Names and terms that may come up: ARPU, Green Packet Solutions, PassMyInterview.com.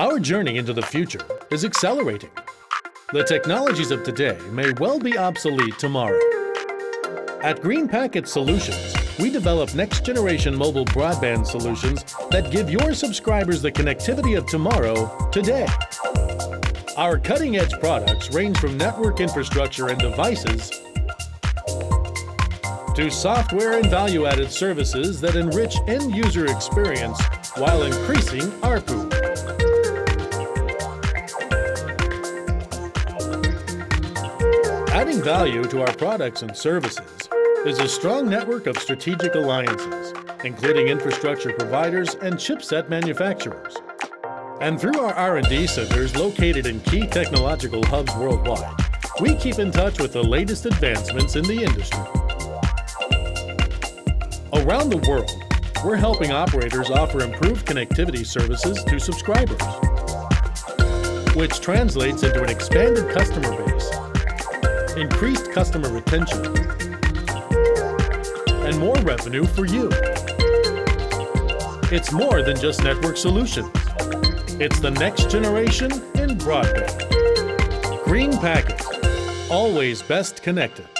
Our journey into the future is accelerating. The technologies of today may well be obsolete tomorrow. At Green Packet Solutions, we develop next-generation mobile broadband solutions that give your subscribers the connectivity of tomorrow, today. Our cutting-edge products range from network infrastructure and devices to software and value-added services that enrich end-user experience while increasing ARPU. Adding value to our products and services is a strong network of strategic alliances, including infrastructure providers and chipset manufacturers. And through our R&D centers located in key technological hubs worldwide, we keep in touch with the latest advancements in the industry. Around the world, we're helping operators offer improved connectivity services to subscribers, which translates into an expanded customer base, increased customer retention, and more revenue for you. It's more than just network solutions. It's the next generation in broadband. Green Packet, always best connected.